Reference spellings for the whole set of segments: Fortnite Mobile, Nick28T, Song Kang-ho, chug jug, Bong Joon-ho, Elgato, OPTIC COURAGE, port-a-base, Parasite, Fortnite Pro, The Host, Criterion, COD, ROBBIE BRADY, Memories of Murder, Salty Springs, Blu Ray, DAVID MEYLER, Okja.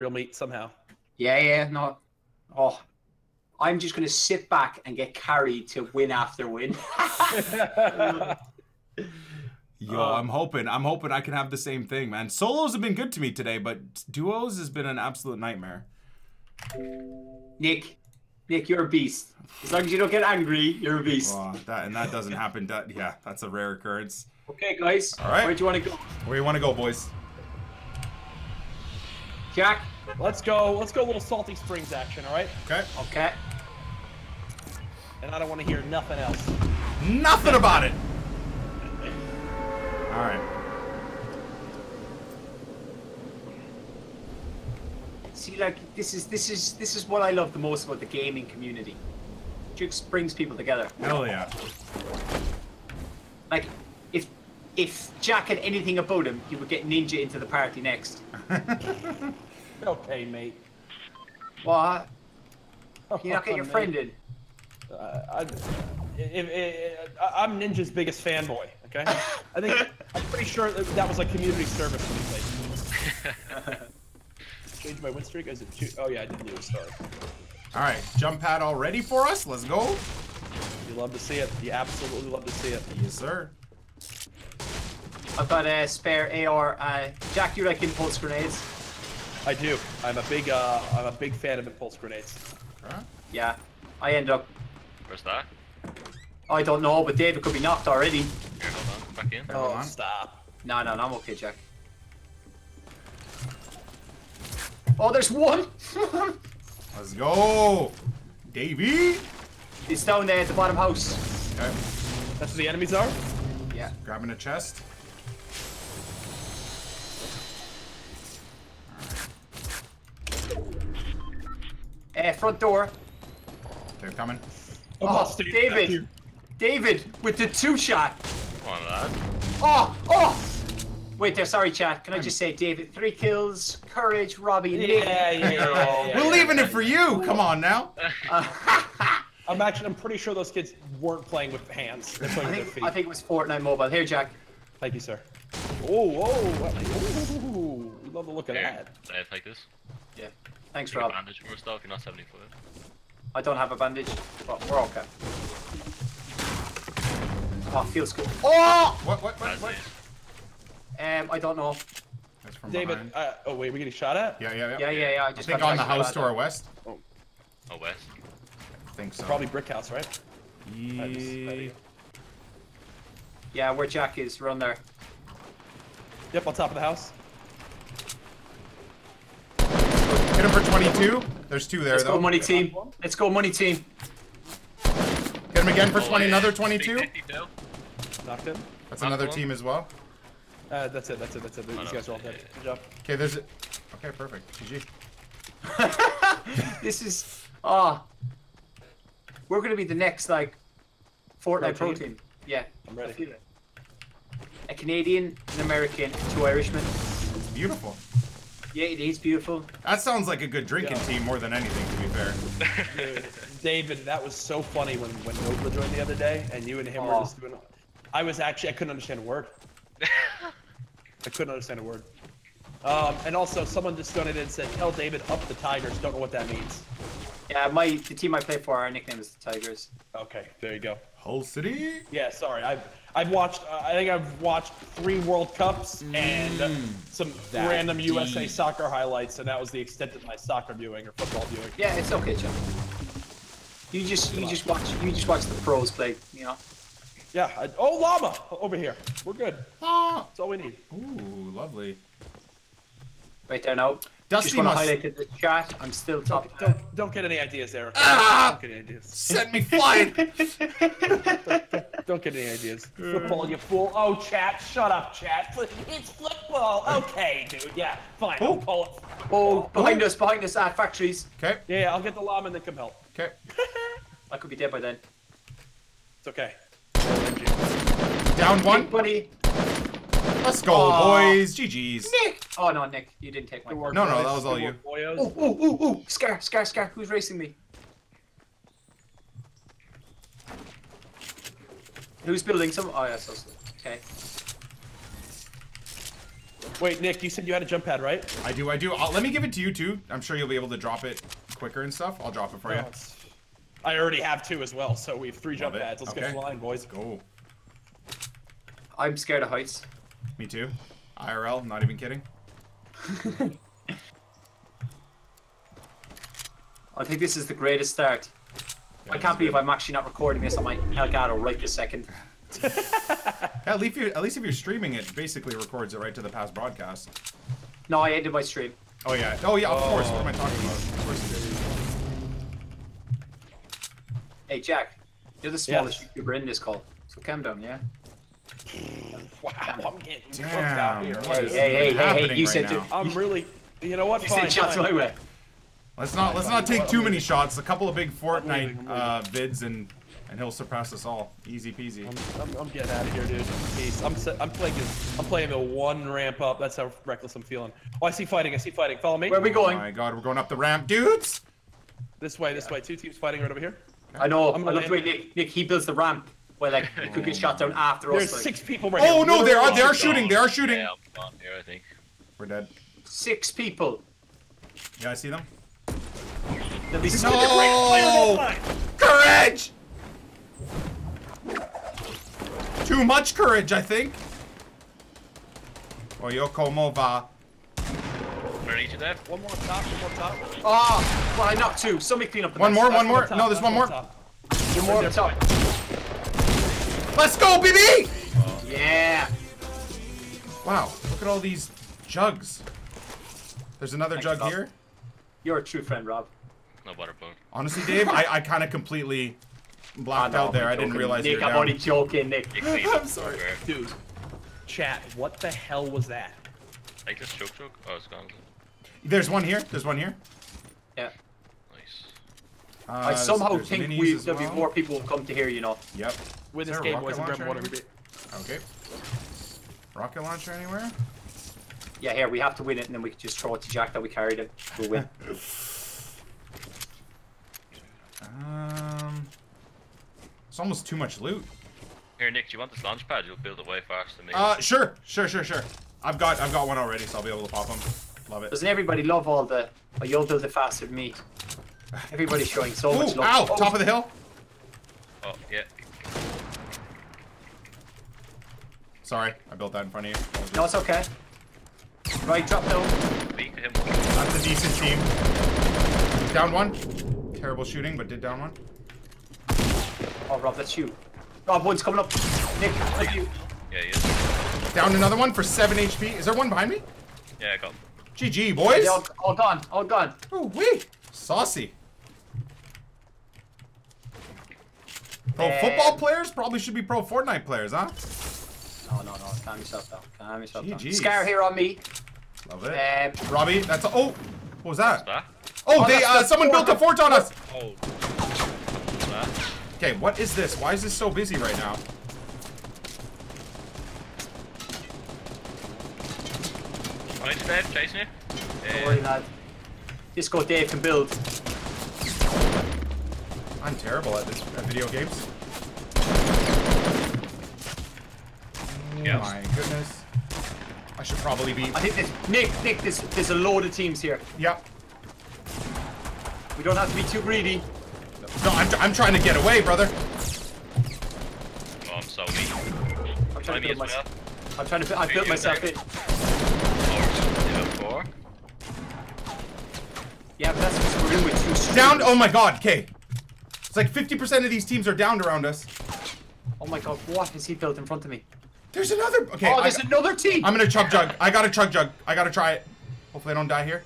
real meat somehow. Yeah, yeah, no. Oh, I'm just going to sit back and get carried to win after win. Yo, I'm hoping I can have the same thing, man. Solos have been good to me today, but duos has been an absolute nightmare. Nick, you're a beast. As long as you don't get angry, you're a beast. Oh, that doesn't happen. That, yeah, that's a rare occurrence. Okay, guys. All right. Where do you want to go? Where you want to go, boys? Jack, let's go. Let's go a little Salty Springs action. All right. Okay. Okay. And I don't want to hear nothing else. Nothing about it. All right. See, like this is what I love the most about the gaming community. It just brings people together. Hell yeah. Like, if Jack had anything about him, he would get Ninja into the party next. Okay, mate. What? Can you not get your friend in? I'm Ninja's biggest fanboy. Okay. I think I'm pretty sure that was like community service when we played. Change my win streak. Is it 2? Oh yeah, I didn't do a start. All right, jump pad all ready for us. Let's go. You love to see it. You absolutely love to see it. Yes, sir. I've got a spare AR. Jack, you like impulse grenades? I do. I'm a big fan of impulse grenades. Huh? Yeah. I end up. Where's that? I don't know, but David could be knocked already. Here, hold on. Back in. Oh, stop. No, I'm okay, Jack. Oh, there's one! Let's go! Davey! It's down there at the bottom house. Okay. That's where the enemies are? Yeah. Grabbing a chest. Front door. They're coming. Oh, David! David with the 2-shot. Come on, lad. Oh, oh! Wait there, sorry, chat. Can I just say, David, 3 kills, Courage, Robbie, and Nick. Yeah. We're leaving it for you. Come on now. I'm pretty sure those kids weren't playing with hands. They're playing with their feet. I think it was Fortnite Mobile. Here, Jack. Thank you, sir. Oh, oh, we love the look of that. Can I take this? Yeah. Thanks, Rob. Bandage for stuff. You're not 74. I don't have a bandage, but we're okay. Oh, feels good. Oh! What? I don't know. That's from David, oh wait, we getting shot at? Yeah. I think on the house to our west. Oh, west? I think so. Probably brick house, right? Yeah. Yeah, where Jack is, we're on there. Yep, on top of the house. Hit him for 22. There's 2 there, though. Let's go, money team. Let's go, money team. Hit him again for 20, another 22. Knocked him. That's another team as well. That's it. These guys are all dead. Good job. Okay, there's it. Okay, perfect. GG. This is... Ah. Oh, we're going to be the next, like, Fortnite Pro team. Yeah. I'm ready. A Canadian, an American, 2 Irishmen. It's beautiful. Yeah, it is beautiful. That sounds like a good drinking team more than anything, to be fair. Dude, David, that was so funny when Nova joined the other day, and you and him were just doing... I couldn't understand a word. I couldn't understand a word. And also, someone just donated and said, "Tell David up the Tigers." Don't know what that means. Yeah, the team I play for, our nickname is the Tigers. Okay, there you go. Hull City. Yeah, sorry. I've watched. I think I've watched 3 World Cups and some random USA soccer highlights, and that was the extent of my soccer viewing or football viewing. Yeah, it's okay, John. You just watch the pros play, you know. Yeah. Oh, llama over here. We're good. Ah. That's all we need. Ooh, lovely. Right there now. Dusty must highlight the chat. I'm still top. Don't get any ideas there. Ah! Don't get any ideas. Send me flying. don't get any ideas. Football, you fool. Oh, chat. Shut up, chat. It's football. Okay, dude. Yeah. Fine. Oh, I'll call it. Oh, behind us at factories. Okay. Yeah, I'll get the llama and then come help. Okay. I could be dead by then. It's okay. Down 1. Nick, buddy. Let's go, boys. GG's. Nick. Oh, no, Nick. You didn't take my work. No, that was all you. Ooh. Scar. Who's racing me? Who's building some? Oh, yeah, so. Okay. Wait, Nick, you said you had a jump pad, right? I do. Let me give it to you, too. I'm sure you'll be able to drop it quicker and stuff. I'll drop it for you. I already have two as well, so we have three jump pads. Let's go flying, boys. Go. I'm scared of heights. Me too. IRL, I'm not even kidding. I think this is the greatest start. Yeah, I can't believe I'm actually not recording this on my Elgato right this second. At least if you're streaming, it basically records it right to the past broadcast. No, I ended my stream. Oh yeah. Oh yeah, of course. What am I talking about? Of course it is. Hey Jack, you're the smallest YouTuber in this call, so calm down, yeah? Wow, I'm getting fucked out here. Hey, you said I'm really, you know what? You said shots my way. Let's not take too many shots. A couple of big Fortnite vids and he'll surpass us all. Easy peasy. I'm getting out of here, dude. Peace. I'm playing the one ramp up. That's how reckless I'm feeling. Oh, I see fighting. Follow me. Where are we going? Oh my god, we're going up the ramp, dudes. This way. Two teams fighting right over here. Okay. I love the way Nick he builds the ramp. Well, like, it could get shot down after us. There's six people right here. Oh, no, they are shooting. They are shooting. Yeah, I'm on there, I think. We're dead. Six people. Yeah, I see them. No! Courage! Too much courage, I think. Oyo como va. Ready to death? One more top. Oh, well, I knocked two. Somebody clean up the One more. No, there's one more. One more top. Let's go, baby! Yeah. Wow, look at all these jugs. There's another jug here. You're a true friend, Rob. No butterbone. Honestly, Dave, I kind of completely blacked out there. I didn't realize you were down. Nick, I'm only joking, Nick. I'm sorry. Dude, chat, what the hell was that? I just chug jug? Oh, it's gone. There's one here. Yeah. I somehow think there'll be more people who come to here, you know. Yep. With this game, boys, and grab one every bit. Okay. Rocket launcher anywhere? Yeah, here, we have to win it, and then we can just throw it to Jack that we carried it. We'll win. It's almost too much loot. Here, Nick, do you want this launch pad? You'll build it way faster than me. Sure. I've got one already, so I'll be able to pop them. Love it. Doesn't everybody love all the... Oh, you'll build it faster than me. Everybody's showing so much love. Ow! Oh. Top of the hill. Oh yeah. Sorry, I built that in front of you. No, it's okay. Right, drop down. That's a decent team. Down one. Terrible shooting, but did down one. Oh Rob, that's you. Rob, one's coming up. Nick, that's you. Yeah, he is. Down another one for 7 HP. Is there one behind me? Yeah, I got him. GG boys. Yeah, all gone. Oh wait. Saucy. Pro football players probably should be pro Fortnite players, huh? No. Calm yourself down. Calm yourself down. Scar here on me. Love it. Robbie, that's a... Oh! What was that? Oh, someone built a fort on us! Oh. Okay, what is this? Why is this so busy right now? I'm into Dave, chasing you. Don't worry, lad. Disco Dave can build. I'm terrible at video games. Yes. My goodness. I should probably be... I think there's a load of teams here. Yep. We don't have to be too greedy. No, I'm trying to get away, brother. Oh, I'm so weak. I'm trying to build myself in. Yeah, but that's because we're in with two streams. Down! Oh my god, okay. It's like 50% of these teams are downed around us. Oh my god, what is he built in front of me? There's another... Okay, oh, there's another team! I'm gonna chug jug. I got a chug jug. I gotta try it. Hopefully I don't die here.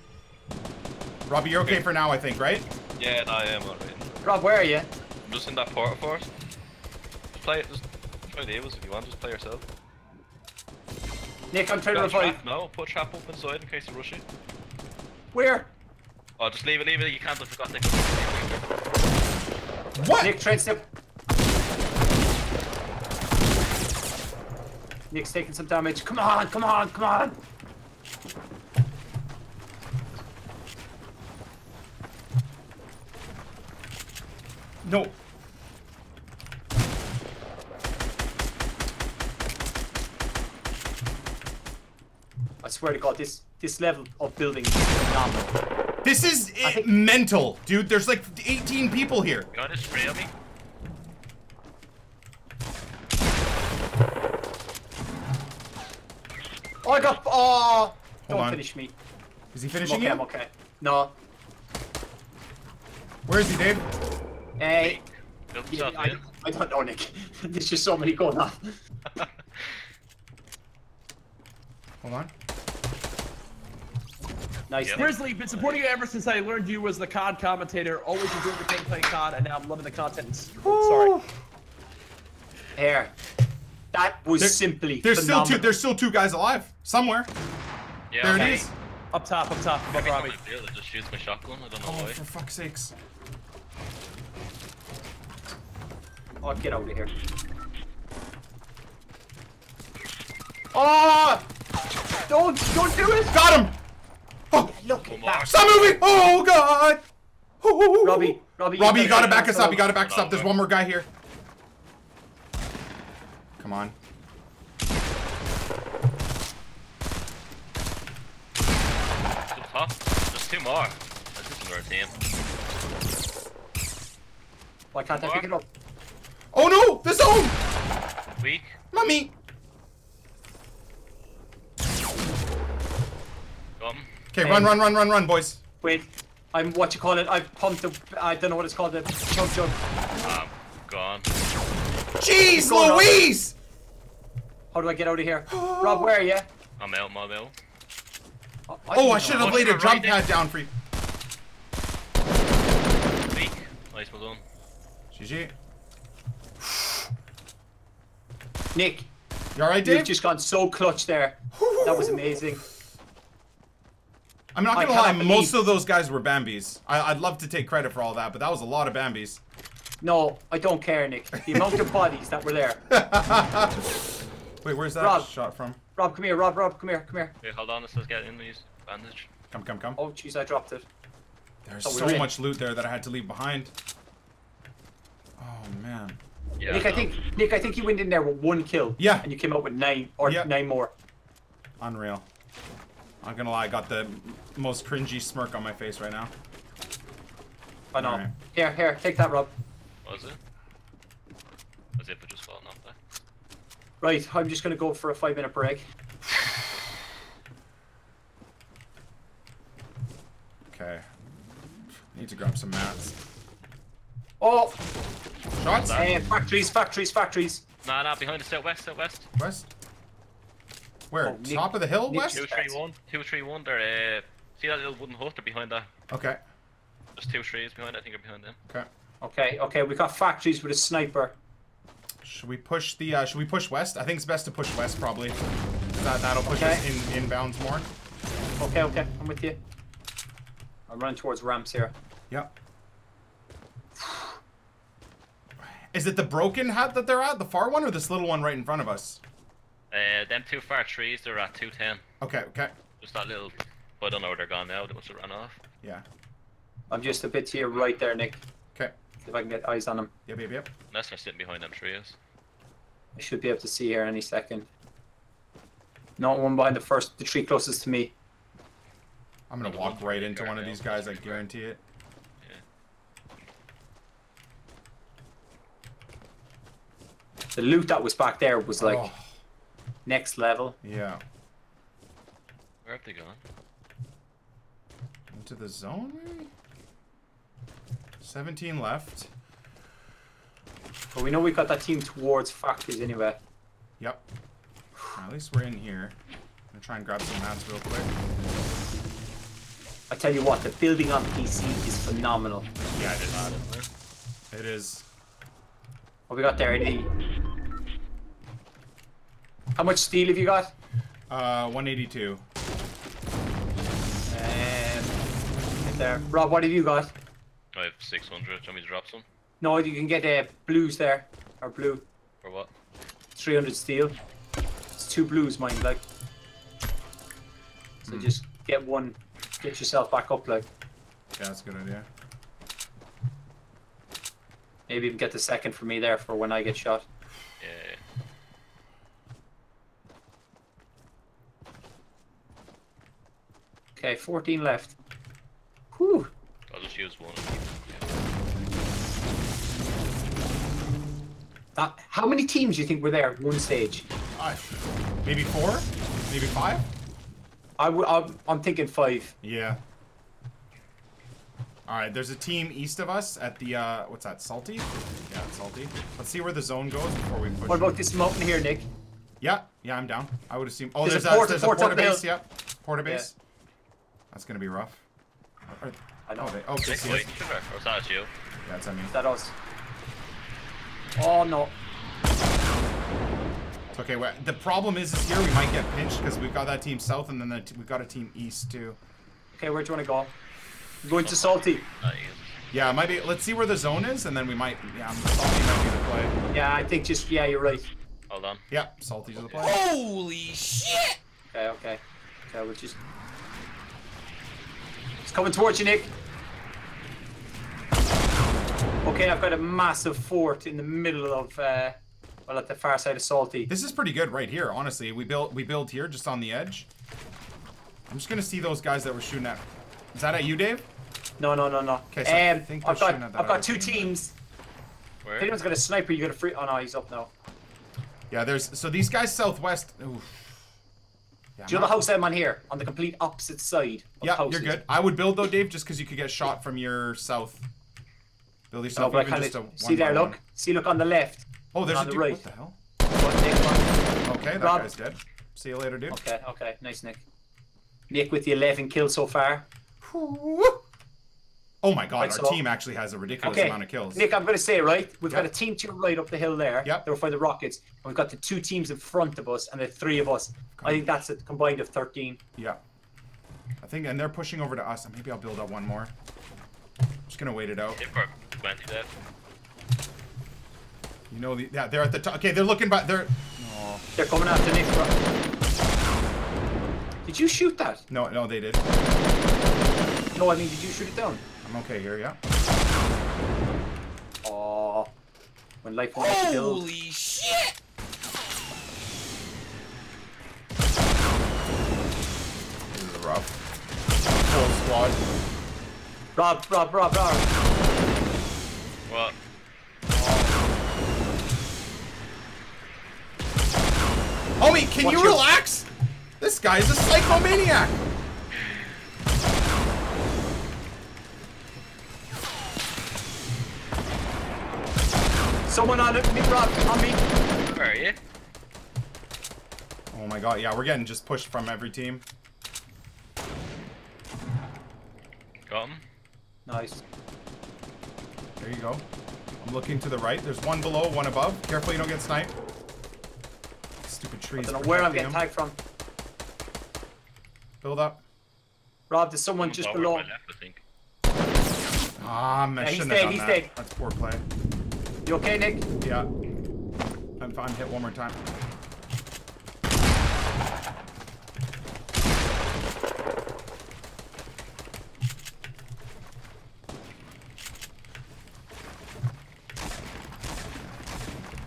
Robbie, you're okay for now, I think, right? Yeah, no, I am alright. Rob, where are you? I'm just in that port of force. Just play Davis if you want. Just play yourself. Nick, I'm trying to revive. No, put a trap up inside in case they rush you. Where? Oh, just leave it, you can't have forgotten it. What? Nick, trade step. Nick's taking some damage. Come on. No. I swear to God, this level of building is phenomenal. This is mental, dude. There's like 18 people here. You want to spray me? Oh, I got. Oh, don't finish me. Is he finishing you? I'm okay. No. Where is he, Dave? Hey. Yeah, I don't know, Nick. There's just so many going on. Hold on. Nice. Yep. Grizzly, been supporting you ever since I learned you was the COD commentator. Always enjoyed the game playing COD, and now I'm loving the content. Sorry. Here. That was simply phenomenal. There's still two guys alive somewhere. Yeah. There it is. Up top, above Robbie. It just shoots my shotgun. I don't know why. Oh, for fuck's sakes. Oh, get over here. Oh! Don't do it! Got him! Oh, look at that. Stop moving! Oh, God! Oh. Robbie, you gotta back us up. You gotta back us up. There's one more guy here. Come on. There's two more. That's just our team. Why can't I pick it up? Oh no! The zone! Weak. Mummy! Okay, run, boys. Wait. I'm what you call it. I've pumped the. I don't know what it's called. The chug jug. I'm gone. Jeez Louise! How do I get out of here? Rob, where are you? I'm out, my bill. Oh, I should have laid a jump pad down for you. Weak. Nice, well done. GG. Nick, you alright, Dave? You've just gone so clutch there. That was amazing. I'm not gonna lie, most of those guys were Bambis. I'd love to take credit for all that, but that was a lot of Bambis. No, I don't care, Nick. The amount of bodies that were there. Wait, where's that shot from? Rob, come here, Rob, come here. Wait, hold on, let's get in these bandage. Come. Oh, jeez, I dropped it. There's so much loot there that I had to leave behind. Oh, man. Yeah, Nick, I think you went in there with one kill. Yeah. And you came out with nine more. Unreal. I'm gonna lie, I got the most cringy smirk on my face right now. I know. Right. Here, take that, Rob. What was it? Was it for just falling off there? Right, I'm just gonna go for a 5-minute break. Okay. Need to grab some mats. Oh! Shots? Factories. Nah, behind us, southwest. West? Where? Oh, top of the hill, Nick, west? 231, they're, see that little wooden hut? They're behind that. Okay. There's two trees behind, I think they're behind them. Okay, we got factories with a sniper. Should we push west? I think it's best to push west, probably. That'll push us inbounds more. Okay, I'm with you. I'm running towards ramps here. Yep. Is it the broken hut that they're at? The far one or this little one right in front of us? Them two far trees, they're at 210. Okay. Just that little, but I don't know where they're gone now, they must have run off. Yeah. I'm just a bit to your right there, Nick. Okay. If I can get eyes on them. Yep. Unless they're sitting behind them trees. I should be able to see here any second. Not one behind the tree closest to me. I'm gonna walk right into one of these guys, I guarantee it. The loot that was back there was like next level. Yeah. Where have they gone? Into the zone, maybe? 17 left. But we know we got that team towards factories anyway. Yep. At least we're in here. I'm gonna try and grab some mats real quick. I tell you what, the building on PC is phenomenal. Yeah, it is. It is. What we got there, Eddie? How much steel have you got? 182. There. Rob, what have you got? I have 600. Do you want me to drop some? No, you can get blues there. Or blue. For what? 300 steel. It's two blues, mine, like. So just get one. Get yourself back up, like. Yeah, that's a good idea. Maybe even get the second for me there for when I get shot. Yeah. Okay, 14 left. Whew. I'll just use one. How many teams do you think were there at one stage? Maybe four? Maybe five? I'm thinking five. Yeah. Alright, there's a team east of us at the, what's that, Salty? Yeah, it's Salty. Let's see where the zone goes before we push. What about this mountain here, Nick? Yeah, yeah, I'm down. I would assume. Oh, there's a port-a-base, yeah. Port-a-base. Yeah. That's gonna be rough. I know. Oh, it's you. Yeah, it's on me. Is that us? Oh, no. It's okay, the problem is here we might get pinched because we've got that team south and then we've got a team east, too. Okay, where do you want to go? I'm going to Salty. Yeah, maybe. Let's see where the zone is, and then we might. Yeah, Salty might be the play. Yeah, I think just. Yeah, you're right. Hold on. Yeah, Salty's the play. Holy shit! Okay, okay. Okay, we'll just. It's coming towards you, Nick. Okay, I've got a massive fort in the middle of. Well, at the far side of Salty. This is pretty good right here, honestly. We build here, just on the edge. I'm just gonna see those guys that we're shooting at. Is that at you, Dave? No, no, no, no. Okay, so I've got two teams. Where? If anyone's got a sniper, you got a free. Oh no, he's up now. Yeah, there's. So these guys southwest. Oof. Yeah, do you know the house I'm on here? On the complete opposite side. Of yeah, houses. You're good. I would build though, Dave, just because you could get shot from your south. Build yourself no, even just a one. See there, look. One. See, look on the left. Oh, there's a dude. Right. What the hell? Okay, that Rob. Guy's dead. See you later, dude. Okay, okay, nice, Nick. Nick with the 11 kills so far. Oh my god, right, our team actually has a ridiculous amount of kills. Nick, I'm going to say, right, we've got a team to your right up the hill there. Yep. They were fighting the rockets. And we've got the two teams in front of us and the three of us. I think that's a combined of 13. Yeah. I think, and they're pushing over to us. Maybe I'll build up one more. I'm just going to wait it out. You know, yeah, they're at the top. Okay, they're looking back. They're coming after Nick, bro. Did you shoot that? No, no, they did. No, I mean, did you shoot it down? I'm okay here, yeah. Oh, when life wants to build. Holy shit! This is rough. Full squad. Rob. What? Homie, can you relax? This guy is a psychomaniac. Someone on me, Rob, on me. Where are you? Oh my god, yeah, we're getting just pushed from every team. Got him. Nice. There you go. I'm looking to the right. There's one below, one above. Careful you don't get sniped. Stupid trees. I don't know where I'm getting tagged from. Build up. Rob, there's someone just below. Left, I think. Ah, man, yeah, he's dead. That's poor play. You okay, Nick? Yeah. I'm fine. Hit one more time.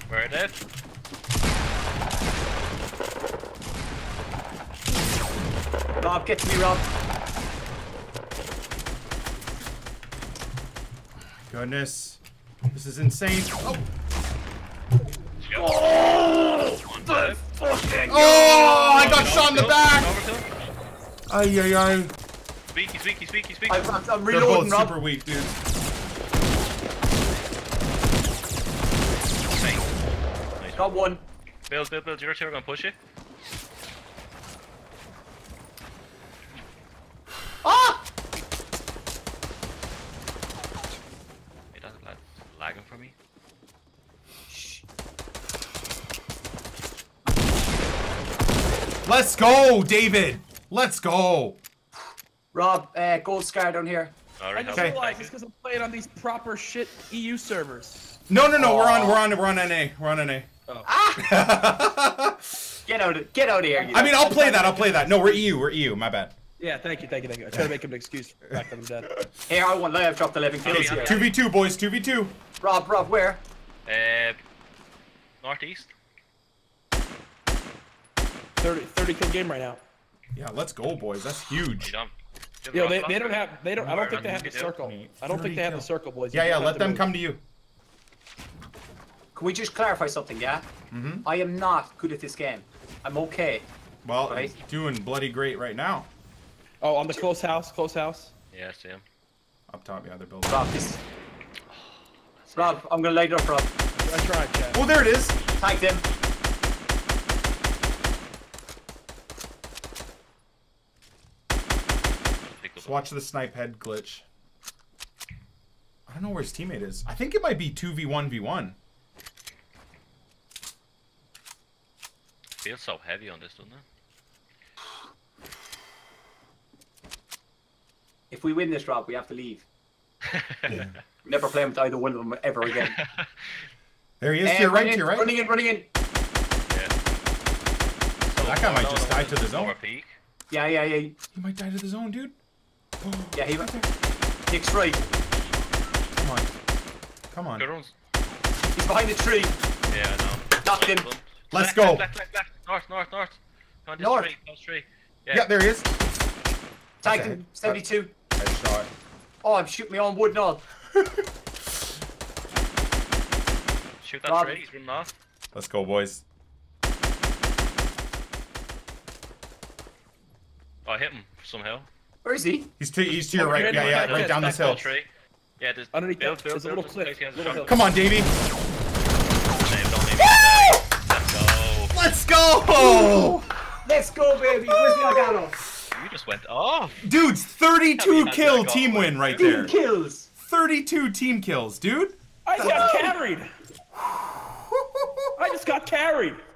Where it is? Rob, get to me, Rob. Goodness. This is insane. Oh! Oh! Oh! I got shot in the back! Ay, ay, ay. He's weak. I'm reloading, Rob. They're both super weak, dude. Nice. Got one. Build. You're actually gonna push it? Let's go, David. Let's go. Rob, gold scar down here. I just realized it's because I'm playing on these proper shit EU servers. No, we're on NA. We're on NA. Oh. Ah! get out of here. You know. I mean, I'll play that. No, we're EU. My bad. Yeah, thank you. I try to make him an excuse for the fact that I'm dead. Hey, I won. I've dropped 11 kills here. 2v2, boys. 2v2. Rob, where? Northeast. 30 kill game right now. Yeah, let's go, boys. That's huge. Yo, they don't have. They don't. I don't think they have the circle. I don't think they have the circle, boys. Yeah, yeah. Let them come to you. Can we just clarify something? Yeah. Mm-hmm. I am not good at this game. I'm okay. Well, right? I'm doing bloody great right now. Oh, on the close house. Close house. Yeah, I see him. Up top, yeah, they're building. Rob, this... Rob, I'm gonna light it up, Rob. I tried, Chad. Oh, there it is. Tagged him. Just watch the snipe head glitch. I don't know where his teammate is. I think it might be 2v1v1. Feels so heavy on this, doesn't it? If we win this, Rob, we have to leave. Yeah. Never playing with either one of them ever again. There he is, to your right, to your right. Running in, running in. Yeah. So that guy might just die to the zone. Yeah, yeah, yeah. He might die to the zone, dude. Oh, yeah, he went there. Nick's right. Come on. Come on. He's behind the tree. Yeah, I know. Knocked him. Let's go. Left, left, left. North, north, north. Come on, this north. Tree, close tree. Yeah. Yeah, there he is. Tagged him, 72. Headshot. Oh, I'm shooting me on wood and all. Shoot that tree, he's running off. Let's go, boys. Oh, I hit him somehow. Where is he? He's to your right, yeah, yeah, right down this hill. Tree. Yeah, there's underneath build, build, there's build, a little cliff. Come on, Davey. Let's go! Let's go, baby! Where's the Elgato? You just went off. Dudes, 32 kill team win right there. 32 kills. 32 team kills, dude. I got carried. I just got carried.